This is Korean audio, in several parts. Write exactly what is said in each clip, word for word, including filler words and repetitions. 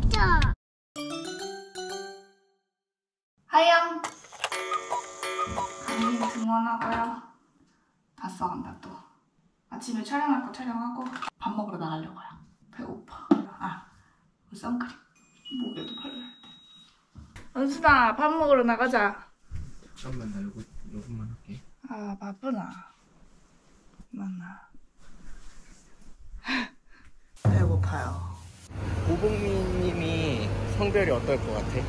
펼쳐. 하영. 아니 등원하고요. 봤어 간다 또. 아침에 촬영할 거 촬영하고 밥 먹으러 나가려고요. 배고파. 아, 선크림. 목에도 발라야 돼. 은수다, 밥 먹으러 나가자. 잠깐만, 나 요거, 요것만 할게. 아, 바쁘나. 맞나. 배고파요. 오봉민 님이 성별이 어떨 것 같아?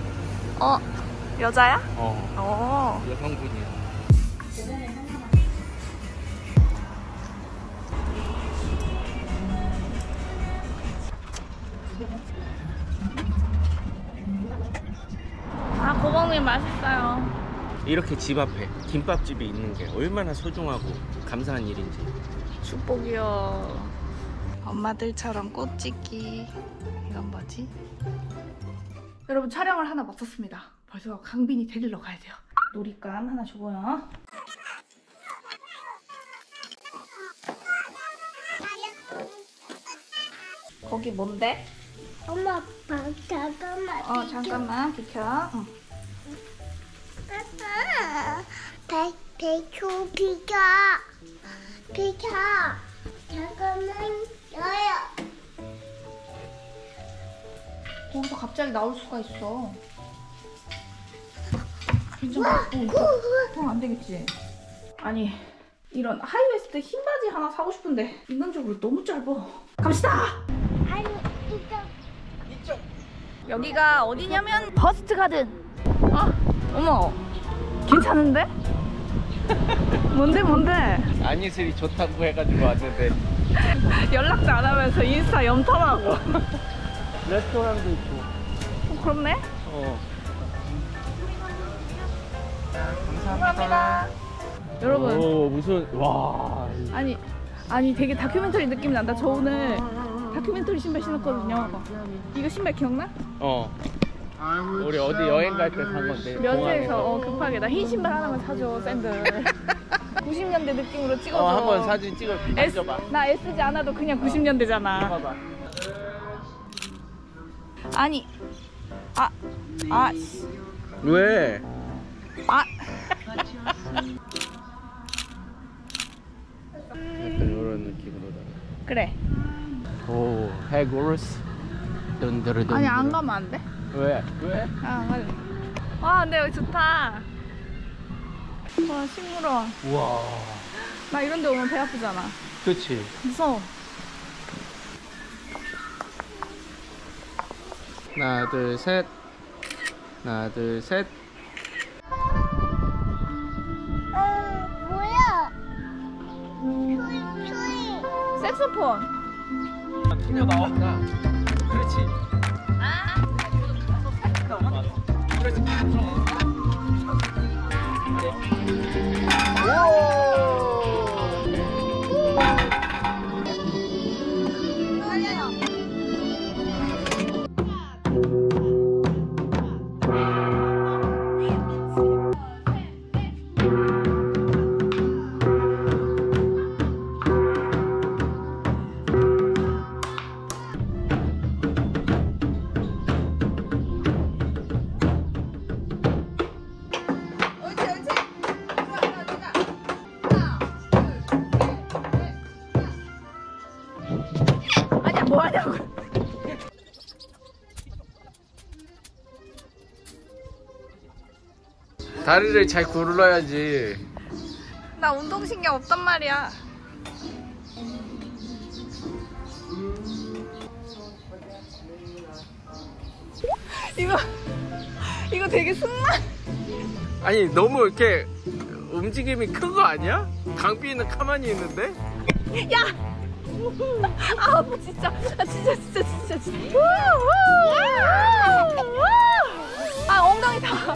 어, 여자야? 어. 어. 여성분이야. 아, 고봉이 맛있어요. 이렇게 집 앞에 김밥집이 있는 게 얼마나 소중하고 감사한 일인지. 축복이요. 엄마들처럼 꽃찍기. 이건 뭐지? 여러분, 촬영을 하나 마쳤습니다. 벌써 강빈이 데리러 가야 돼요. 놀잇감 하나 줘요. 거기 뭔데? 엄마, 잠깐만 비켜. 어, 잠깐만 비켜. 응. 아빠, 배, 배추 비켜. 비켜. 잠깐만, 열어. 거기서 갑자기 나올 수가 있어. 괜찮아. 어, 안 되겠지? 아니, 이런 하이웨스트 흰 바지 하나 사고 싶은데 인간적으로 너무 짧아. 갑시다! 아니, 이쪽. 여기가 어디냐면 버스트 가든. 아, 어머, 괜찮은데? 뭔데 뭔데? 안이슬이 좋다고 해가지고 왔는데 연락도 안 하면서 인스타 염탐하고. 레스토랑도 있고. 어, 그렇네? 어. 감사합니다. 감사합니다. 여러분. 오, 무슨, 와. 아니, 아니 되게 다큐멘터리 느낌 난다. 저 오늘 다큐멘터리 신발 신었거든요. 이거 신발 기억나? 어. 우리 어디 여행 갈 때 산 건데. 면세에서 어, 급하게. 나 흰 신발 하나만 사줘, 샌들. 구십 년대 느낌으로 찍어줘. 어, 한번 사진 찍어. S, 나 S지 않아도 그냥 구십 년대잖아. 어. 아니. 아. 아. 왜? 아. 약간 이런 느낌으로. 그래. 오, 해골스. 돈드르돈. 아니, 안 가면 안 돼? 왜? 왜? 아, 맞아. 와, 근데 여기 좋다. 와, 식물원. 우와. 나 이런 데 오면 배 아프잖아. 그치. 무서워. 하나, 둘, 셋. 하나, 둘, 셋. 어, 뭐야? 소리, 소리. 색소폰. 튀겨 나온다. 그렇지. 아, 그렇지. 다리를 잘 굴러야지. 나 운동신경 없단 말이야. 이거 이거 되게 순간. 아니, 너무 이렇게 움직임이 큰 거 아니야? 강빈이는 가만히 있는데? 야! 아, 진짜. 아, 진짜 진짜 진짜 진짜. 아, 엉덩이 다.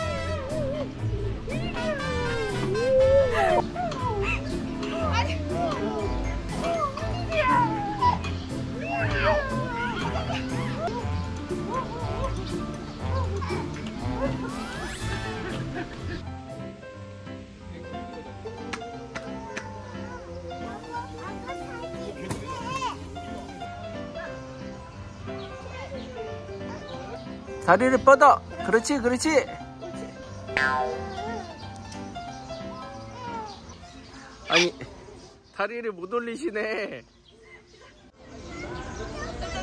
다리를 뻗어. 그렇지, 그렇지. 아니, 다리를 못 올리시네.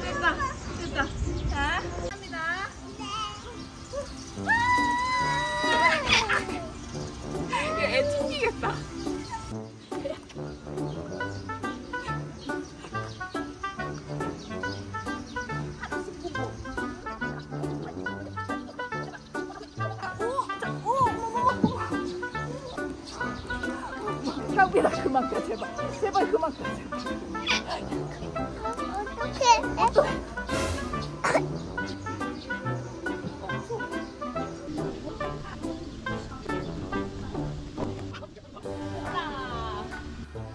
됐다, 됐다. 자, 갑니다. 애 튕기겠다. 샤오비라 그만 가, 제발. 제발 그만 가. 어떡해.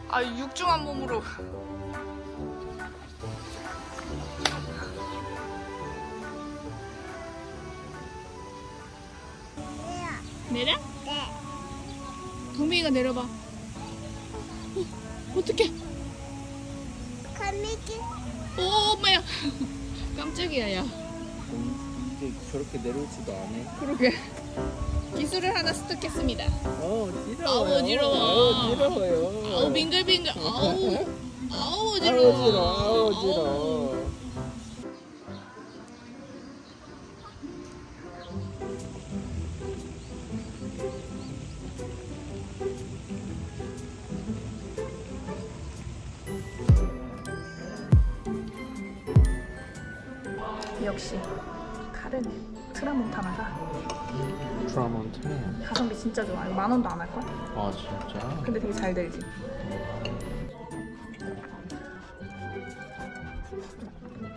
아, 육중한 몸으로. 내려? 네. 도미이가 내려봐. 어, 어떡해? 감미기. 오, 엄마야. 깜짝이야, 야. 이게 저렇게 내려오지도 않아. 그러게. 기술을 하나 습득했습니다. 어, 어지러워요. 아우, 어지러워. 아우, 어지러워요. 아우, 빙글빙글. 아우, 아우, 어지러워. 아우, 어지러워. 아우, 어지러워. 아우. 역시 카르네. 트라몬타나가 트라몬타나 가성비 진짜 좋아. 만 원도 안 할걸? 아 진짜? 근데 되게 잘 들지.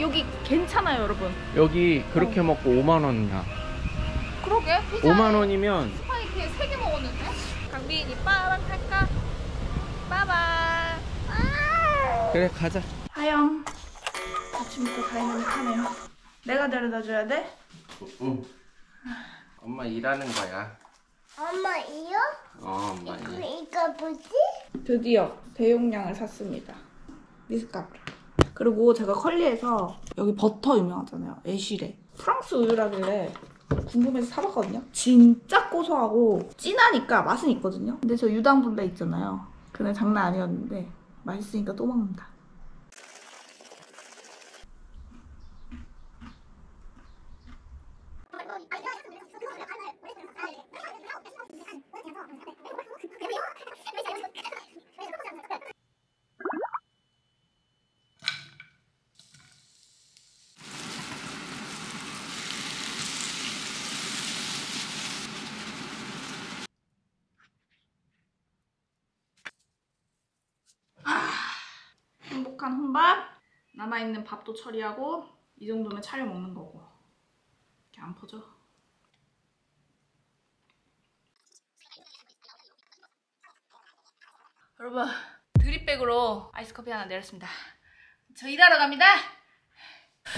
여기 괜찮아요 여러분. 여기 그렇게 어. 먹고 오만 원이야 그러게. 오만 원이면 스파게티 세 개 먹었는데? 강빈이 빠밤 탈까? 빠밤. 아 그래 가자. 하영 아침부터 다이나믹하네요. 내가 데려다줘야 돼? 응. 엄마 일하는 거야. 엄마 이요? 어, 엄마 이거, 이거 뭐지? 드디어 대용량을 샀습니다. 미숫가루. 그리고 제가 컬리에서 여기 버터 유명하잖아요. 에쉬레. 프랑스 우유라길래 궁금해서 사봤거든요. 진짜 고소하고 진하니까 맛은 있거든요. 근데 저 유당분배 있잖아요. 그날 장난 아니었는데 맛있으니까 또 먹는다. 행복한 혼밥. 남아있는 밥도 처리하고 이 정도면 차려 먹는 거고. 이렇게 안 퍼져. 여러분 드립백으로 아이스커피 하나 내렸습니다. 저 일하러 갑니다.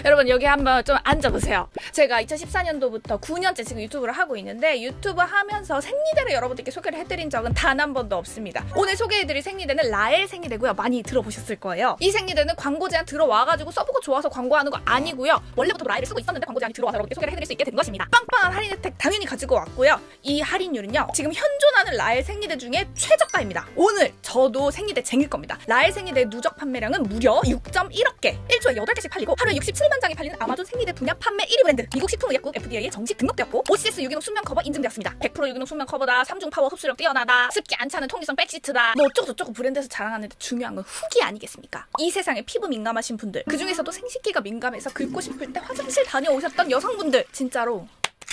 여러분 여기 한번 좀 앉아보세요. 제가 이천십사 년도부터 구 년째 지금 유튜브를 하고 있는데 유튜브 하면서 생리대를 여러분들께 소개를 해드린 적은 단 한 번도 없습니다. 오늘 소개해드릴 생리대는 라엘 생리대고요. 많이 들어보셨을 거예요. 이 생리대는 광고 제한 들어와가지고 써보고 좋아서 광고하는 거 아니고요. 원래부터 라엘을 쓰고 있었는데 광고 제한이 들어와서 여러분께 소개를 해드릴 수 있게 된 것입니다. 빵빵한 할인 혜택 당연히 가지고 왔고요. 이 할인율은요. 지금 현존하는 라엘 생리대 중에 최저가입니다. 오늘 저도 생리대 쟁일 겁니다. 라엘 생리대 누적 판매량은 무려 육 점 일억 개. 일주에 여덟 개씩 팔리고 하루에 육십칠만 장이 팔리는 아마존 생리대 분야 판매 일 위 브랜드. 미국 식품의약국 에프디에이에 정식 등록되었고 오씨에스 유기농 숙면 커버 인증되었습니다. 백 퍼센트 유기농 숙면 커버다. 삼중 파워 흡수력 뛰어나다. 습기 안 차는 통기성 백시트다. 뭐 어쩌고저쩌고 브랜드에서 자랑하는데 중요한 건 후기 아니겠습니까? 이 세상에 피부 민감하신 분들, 그중에서도 생식기가 민감해서 긁고 싶을 때 화장실 다녀오셨던 여성분들, 진짜로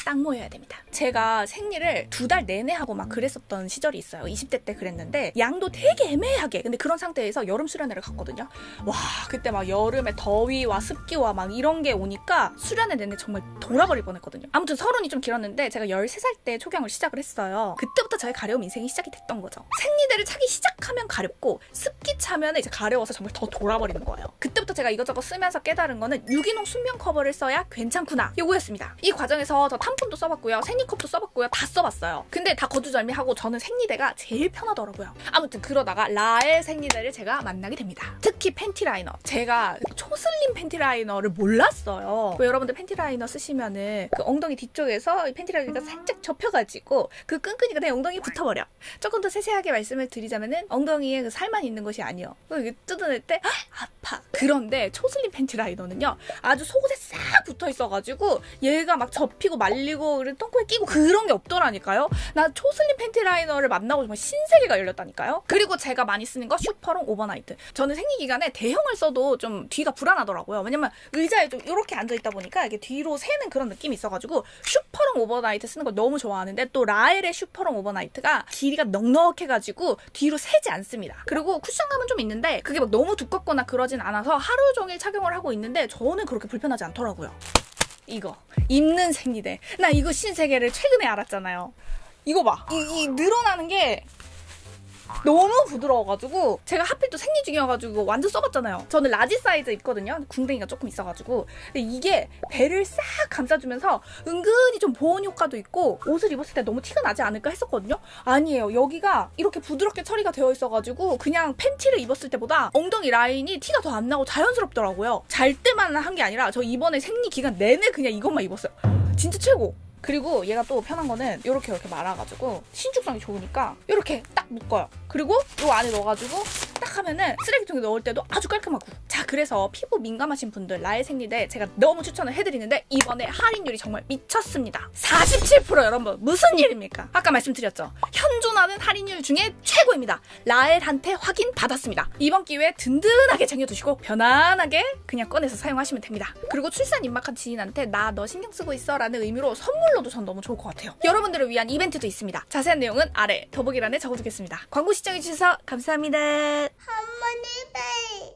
딱 모여야 됩니다. 제가 생리를 두 달 내내 하고 막 그랬었던 시절이 있어요. 이십 대 때 그랬는데 양도 되게 애매하게. 근데 그런 상태에서 여름 수련회를 갔거든요. 와 그때 막 여름에 더위와 습기와 막 이런 게 오니까 수련회 내내 정말 돌아버릴 뻔했거든요. 아무튼 서른이 좀 길었는데 제가 열세 살 때 초경을 시작을 했어요. 그때부터 저의 가려움 인생이 시작이 됐던 거죠. 생리대를 차기 시작하면 가렵고 습기 차면 이제 가려워서 정말 더 돌아버리는 거예요. 그때부터 제가 이것저것 쓰면서 깨달은 거는 유기농 수면 커버를 써야 괜찮구나 요거였습니다. 이 과정에서 저 탐 화장품도 써봤고요. 생리컵도 써봤고요. 다 써봤어요. 근데 다 거두절미하고 저는 생리대가 제일 편하더라고요. 아무튼 그러다가 라엘 생리대를 제가 만나게 됩니다. 특히 팬티 라이너. 제가 초슬림 팬티 라이너를 몰랐어요. 여러분들 팬티 라이너 쓰시면은 그 엉덩이 뒤쪽에서 팬티 라이너가 살짝 접혀가지고 그 끈끈이가 내 엉덩이에 붙어버려. 조금 더 세세하게 말씀을 드리자면은 엉덩이에 그 살만 있는 것이 아니요. 이게 뜯어낼 때 헉, 아파. 그런데 초슬림 팬티 라이너는요. 아주 속옷에 싹 붙어있어가지고 얘가 막 접히고 말리고 똥꼬에 끼고 그런 게 없더라니까요. 나 초슬림 팬티 라이너를 만나고 정말 신세계가 열렸다니까요. 그리고 제가 많이 쓰는 거 슈퍼롱 오버나이트. 저는 생리기간에 대형을 써도 좀 뒤가 불안하더라고요. 왜냐면 의자에 좀 이렇게 앉아있다 보니까 이게 뒤로 새는 그런 느낌이 있어가지고 슈퍼롱 오버나이트 쓰는 걸 너무 좋아하는데 또 라엘의 슈퍼롱 오버나이트가 길이가 넉넉해가지고 뒤로 새지 않습니다. 그리고 쿠션감은 좀 있는데 그게 막 너무 두껍거나 그러진 않아서 하루 종일 착용을 하고 있는데 저는 그렇게 불편하지 않더라고요. 이거 입는 생리대. 나 이거 신세계를 최근에 알았잖아요. 이거 봐. 이, 이 늘어나는 게 너무 부드러워가지고 제가 하필 또 생리 중이어가지고 완전 써봤잖아요. 저는 라지 사이즈 있거든요. 궁뎅이가 조금 있어가지고. 근데 이게 배를 싹 감싸주면서 은근히 좀 보온 효과도 있고 옷을 입었을 때 너무 티가 나지 않을까 했었거든요. 아니에요. 여기가 이렇게 부드럽게 처리가 되어 있어가지고 그냥 팬티를 입었을 때보다 엉덩이 라인이 티가 더 안 나고 자연스럽더라고요. 잘 때만 한 게 아니라 저 이번에 생리 기간 내내 그냥 이것만 입었어요. 진짜 최고! 그리고 얘가 또 편한 거는 이렇게 이렇게 말아가지고 신축성이 좋으니까 이렇게 딱 묶어요. 그리고 이 안에 넣어가지고 딱 하면은 쓰레기통에 넣을 때도 아주 깔끔하고. 자, 그래서 피부 민감하신 분들 라엘 생리대 제가 너무 추천을 해드리는데 이번에 할인율이 정말 미쳤습니다. 사십칠 퍼센트 여러분 무슨 일입니까? 아까 말씀드렸죠. 현존하는 할인율 중에 최고입니다. 라엘한테 확인 받았습니다. 이번 기회에 든든하게 챙겨두시고 편안하게 그냥 꺼내서 사용하시면 됩니다. 그리고 출산 임박한 지인한테 나 너 신경 쓰고 있어 라는 의미로 선물로도 전 너무 좋을 것 같아요. 여러분들을 위한 이벤트도 있습니다. 자세한 내용은 아래 더보기란에 적어두겠습니다. 광고 시청해주셔서 감사합니다. 할머니 빨리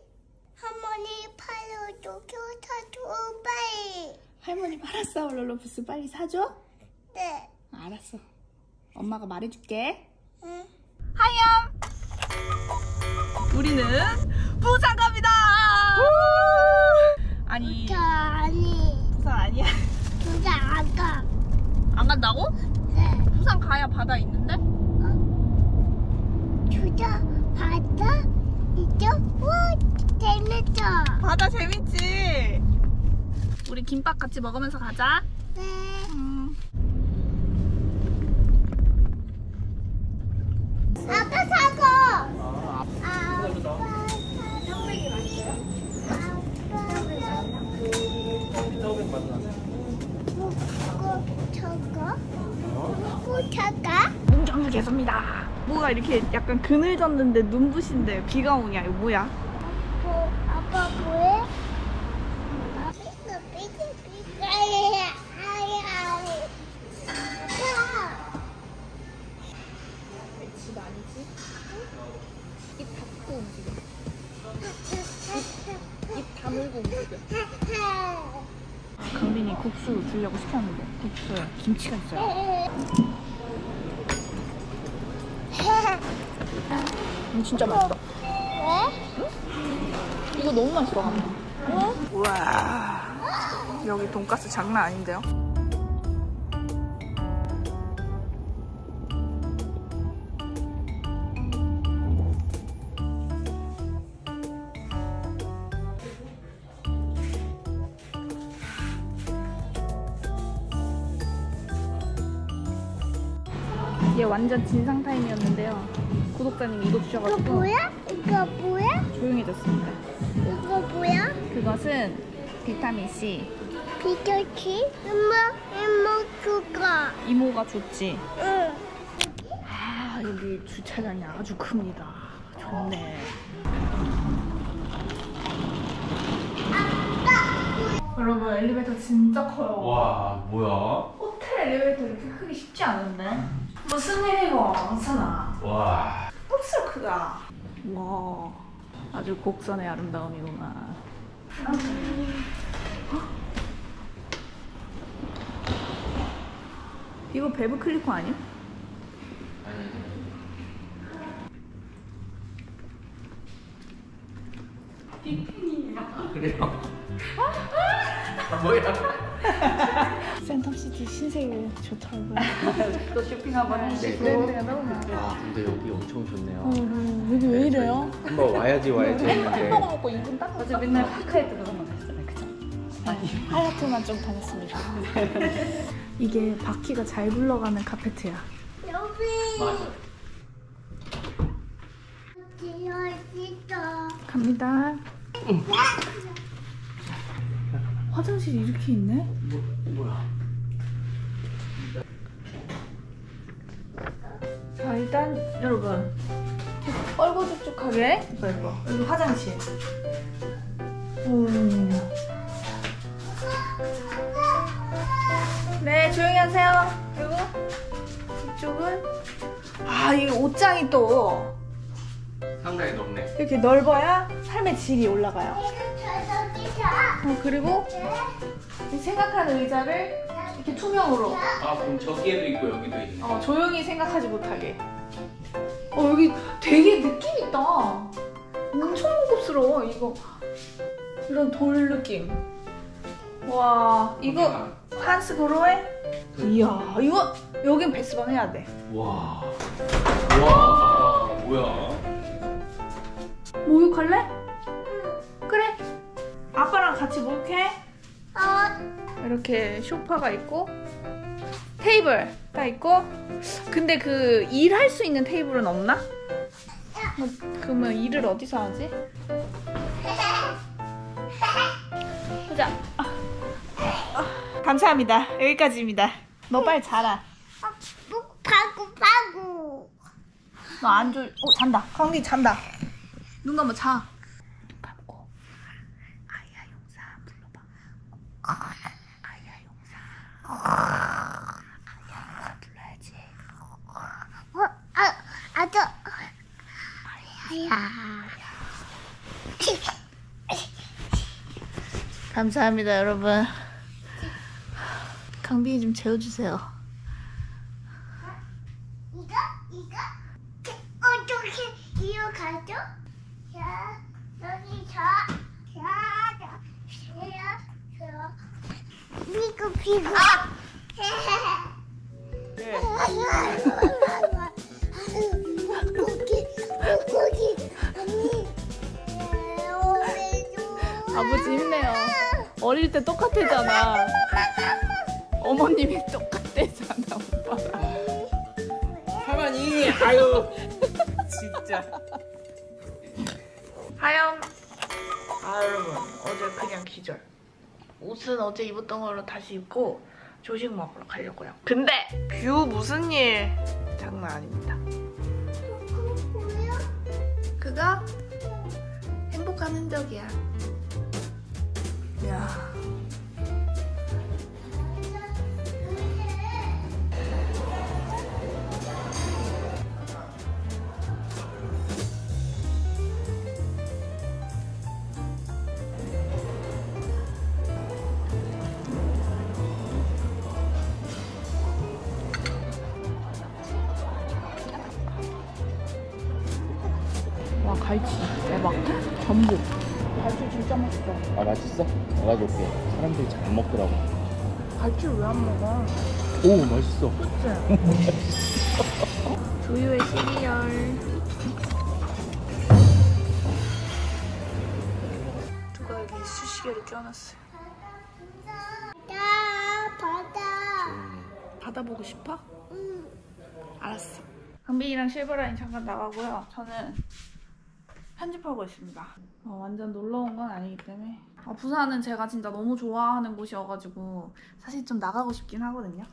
할머니 팔을 조교 사줘 빨리. 할머니 팔았어. 롤러부스 빨리 사줘. 네. 알았어. 엄마가 말해줄게. 응. 하염. 우리는 부산 갑니다. 아니. 부산 아니. 부산 아니야. 부산 안 가. 안 간다고? 네. 부산 가야 바다 있는데? 어? 부산. 바다? 이쪽? 우와, 재밌어. 바다 재밌지? 우리 김밥 같이 먹으면서 가자. 네. 음. 아빠 사고! 아, 아빠 사고. 삼백이 맞아요? 아빠 사고. 삼백 맞아요? 저거? 뭐 저거? 문경을 계십니다. 뭐가 이렇게 약간 그늘 졌는데 눈부신데 비가 오냐? 이거 뭐야? 뭐, 아빠 뭐해? 아빠 삐까 삐까 삐까 집 아니지? 입 닫고 움직여. 입, 입 다물고 움직여. 강빈이 국수 주려고 시켰는데 국수에 김치가 있어요. 음, 진짜 맛있다. 왜? 응? 이거 너무 맛있어. 응? 우와. 여기 돈가스 장난 아닌데요? 얘 완전 진상 타임이었는데요. 구독자님이 이거 주셔가지고. 이거 뭐야? 이거 뭐야? 조용해졌습니다. 이거 뭐야? 그것은 비타민C. 비타민C? 이모, 이모 그거. 이모가 줬지? 응. 아, 여기 주차장이 아주 큽니다. 좋네. 아빠. 여러분, 엘리베이터 진짜 커요. 와, 뭐야? 호텔 엘리베이터 이렇게 크기 쉽지 않은데? 무슨 일이고, 괜찮아. 와. 흡수가 크다. 와, 아주 곡선의 아름다움이구나. 이거 베브 클리코 아니야? 아니. 빅핑이야. 그래요? 아, 뭐야? 센텀시티 신세계 좋더라고요. 또 쇼핑 한번 해주시고. 네, 네. 아 근데 여기 엄청 좋네요. 음, 여기 왜 이래요? 한번 와야지 와야지 했는데. 햄버거 먹고 이분 딱 맞아. 맨날 파카에 들어가면 됐잖아요. 그죠? 아니 하얏트만 좀 다녔습니다. 이게 바퀴가 잘 굴러가는 카페트야. 여기. 맞아. 갑니다. 응. 화장실이 이렇게 있네? 뭐, 뭐야? 자, 일단 여러분 뻘거죽죽하게 이거 이거 여기 화장실. 오. 네, 조용히 하세요. 그리고 이쪽은 아, 이 옷장이 또 상당히 넓네. 이렇게 넓어야 삶의 질이 올라가요. 어, 그리고 생각하는 의자를 이렇게 투명으로. 아 그럼 저기에도 있고 여기도 있네. 어, 조용히 생각하지 못하게. 어 여기 되게 느낌 있다. 엄청 고급스러워 이거. 이런 돌 느낌. 와 이거 한스 고로에? 그... 이야 이거 여긴 베스방 해야 돼. 와. 와 뭐야? 목욕할래? 응. 그래. 아빠랑 같이 목욕해. 어. 이렇게 소파가 있고 테이블가 있고. 근데 그 일할 수 있는 테이블은 없나? 뭐, 그러면 일을 어디서 하지? 보자. 아. 아. 감사합니다. 여기까지입니다. 너 빨리 자라. 파구 파구. 너 안 졸? 어 잔다. 강기 잔다. 눈 감아 자. 눈 감고 아야 용사 불러봐. 아야 용사. 아야 용사 불러야지. 어, 아, 아저. 아야. 감사합니다 여러분. 강빈이 좀 재워주세요. 이거 이거 어떻게 이어가죠? 자, 여기 자, 자, 자, 자, 피구 피구. 네. 고기, 고기, 아니. 아버지 힘내요. 어릴 때 똑같애잖아. 어머님이 똑같애잖아, 오빠랑. 할머니, 아유, 진짜. 하염! 아 여러분 어제 그냥 기절. 옷은 어제 입었던 걸로 다시 입고 조식 먹으러 가려고요. 근데 뷰 무슨 일 장난 아닙니다. 그거 뭐야? 그거? 행복한 흔적이야. 이야 갈치 대박. 전복. 갈치 진짜 맛있어. 아 맛있어? 내가 줄게. 사람들이 잘 안 먹더라고. 갈치 왜 안 먹어? 오 맛있어. 그치? 두유의 시리얼. 누가 여기 수시개를 껴놨어요. 바다 바다. 바다 보고 싶어? 응. 알았어. 강빈이랑 실버라인 잠깐 나가고요. 저는 편집하고 있습니다. 어, 완전 놀러온 건 아니기 때문에. 어, 부산은 제가 진짜 너무 좋아하는 곳이어가지고 사실 좀 나가고 싶긴 하거든요.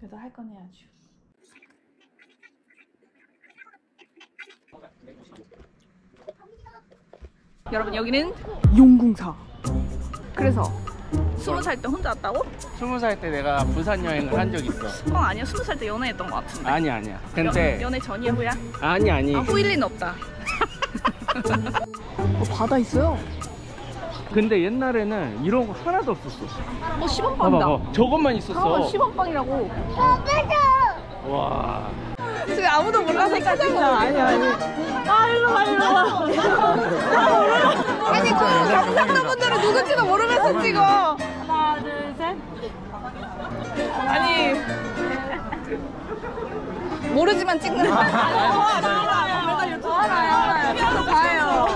그래도 할 건 해야죠. 여러분 여기는 용궁사. 그래서 스무 살 때 혼자 왔다고? 스무 살 때 내가 부산 여행을 한 적 있어. 어 아니야 스무 살 때 연애했던 거 같은데. 아니 아니야. 근데 연, 연애 전이 후야? 아니 아니. 아, 후일 리는 없다. 어, 바다 있어요? 근데 옛날에는 이런 거 하나도 없었어. 어 시범빵이다. 봐봐, 저것만 있었어. 시범빵이라고. 와. 지금 아무도 몰라서 찾은 거야. 아니 아니. 아 일로 와 일로 와. 아니 그 감상자 분들은 누군지도 모르면서 찍어. 하나 둘 셋. 모르지만 찍는 거. 알아요. 알아요. 봐요.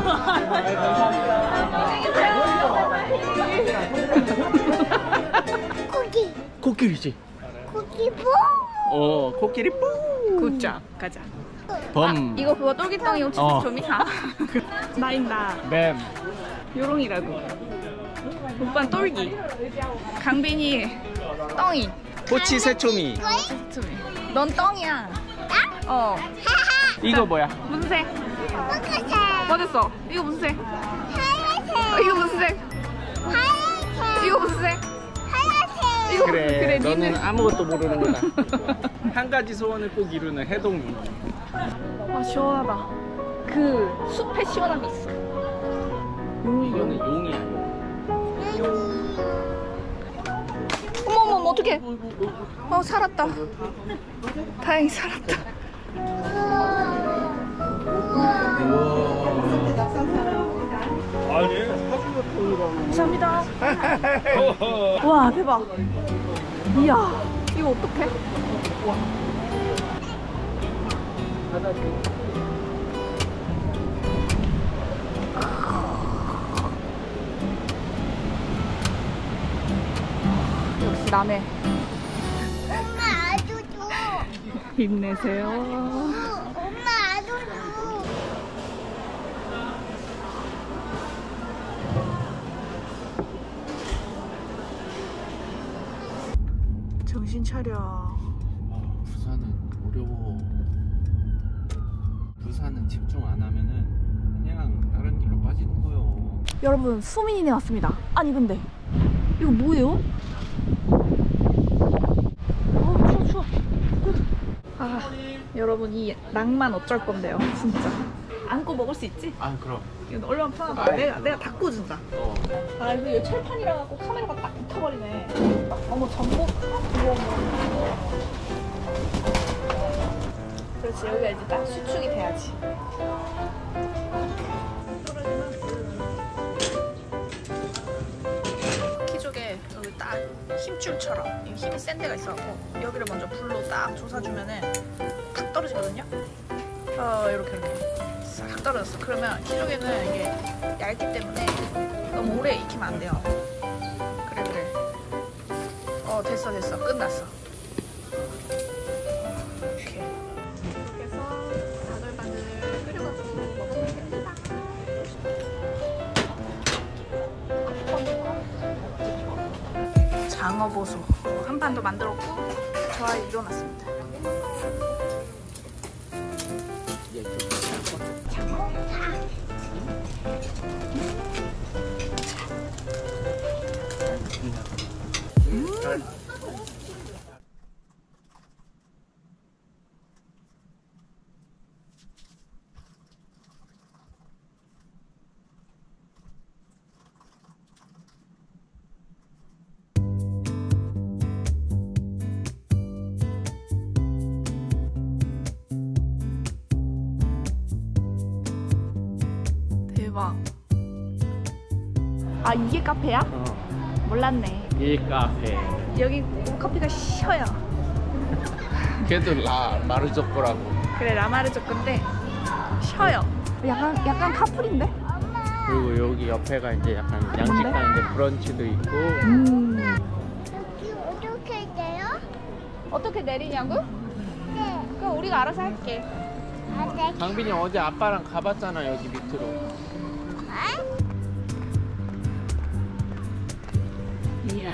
코끼리. 코끼리지. 코끼리 뿡. 어, 코끼리 뿡. 굿자. 가자. 범. 아, 이거 그거 똘기똥이 혹시 어. 좀 이상? 나인다. 맴. 요롱이라고. 오빤 똘기. 강빈이 똥이. 호치 새초미. 새초미. 넌 똥이야. 나? 어. 이거 뭐야? 무슨 색? 빨간색. 맞았어. 이거 무슨 색? 하얀색. 이거 무슨 색? 하얀색. 이거 무슨 색? 하얀색. 그래, 그래 너는 니는... 아무것도 모르는 거다. 한 가지 소원을 꼭 이루는 해동이. 아 시원하다. 그 숲에 시원함이 있어. 용이 이거는 용이야. 용. 어머머 어떡해. 어 살았다. 다행히 살았다. 감사합니다. 와 대박. 이야 이거 어떡해. 역시 남해. 엄마 아주도. 힘내세요. 엄마 아주도. 정신 차려. 아, 부산은 어려워. 부산은 집중 안 하면은 그냥 다른 길로 빠지는 거요. 여러분 수민이네 왔습니다. 아니 근데 이거 뭐예요? 아 추워 추워. 아 여러분 이 낭만 어쩔 건데요 진짜. 안고 먹을 수 있지? 아 그럼. 이거 얼마나 편하다. 아, 내가 그럼. 내가 다 구워준다. 어. 아 이거 여기 철판이라 갖고 카메라가 딱 붙어버리네. 어머 전복. 그렇지 여기가 이제 딱 수축이 돼야지. 딱 힘줄처럼 힘이 센 데가 있어갖고 여기를 먼저 불로 딱 조사주면은 탁 떨어지거든요? 어 이렇게 이렇게 싹 떨어졌어. 그러면 키조개는 이게 얇기 때문에 너무 오래 익히면 안 돼요. 그래 그래. 어 됐어 됐어 끝났어. 이렇게 그래서 바글바글 끓여가지고 먹으면 됩니다. 장어보소 한 판 더 만들었고 저와 일어났습니다. 음 아 이게 카페야? 어. 몰랐네. 이 카페. 여기 커피가 쉬어요. 걔도 라 마르조코라고. 그래 라 마르조코인데 쉬어요. 약간 약간 카풀인데? 그리고 여기 옆에가 이제 약간 양식당인데 브런치도 있고. 음. 여기 어떻게 내려? 어떻게 내리냐고? 네. 그럼 우리가 알아서 할게. 강빈이 어제 아빠랑 가봤잖아 여기 밑으로. 어? 이야.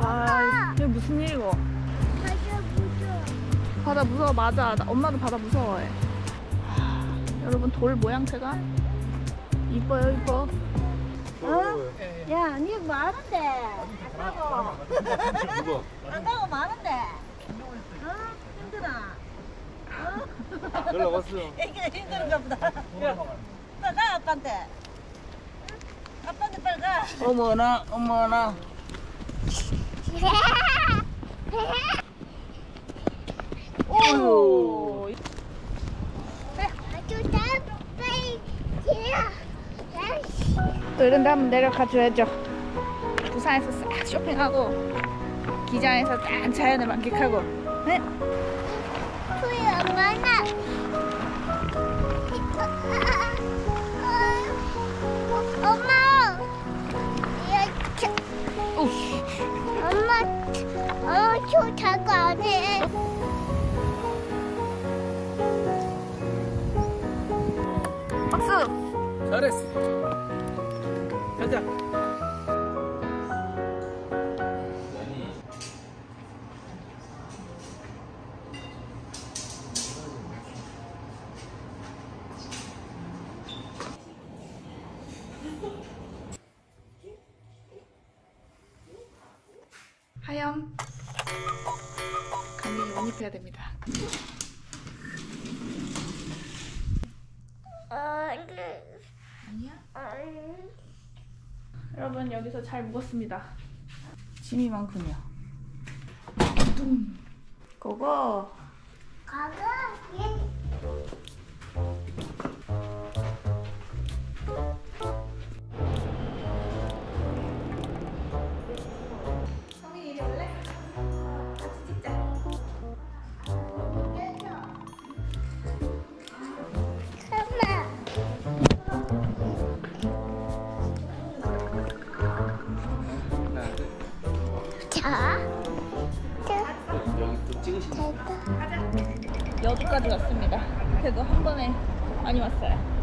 아 이게 무슨 일이고? 바다 무서워. 바다 무서워 맞아. 나, 엄마도 바다 무서워해. 하, 여러분 돌 모양새가 이뻐요 이뻐. 어? 야 니 많은데. 안 가고. 안 가고 많은데. 어? 힘들어. 어? 놀러 왔어. 애기가 힘들은가 보다. 나 가 아빠한테. 아빠한테 빨리 가. 어머나 어머나. 오. 또 이런데 한번 내려가 줘야죠. 부산에서 싹 쇼핑하고 기장에서 딱 자연을 만끽하고. 네? 토이 엄마나. 엄마. 엄마. 엄마 초 자고 안 해. 박수. 잘했어. 가자. 하염 감기 용입해야 됩니다. 아니야? 여러분 여기서 잘 묵었습니다. 지미만큼이요. 고고. 고고. 여기까지 왔습니다. 그래도 한 번에 많이 왔어요.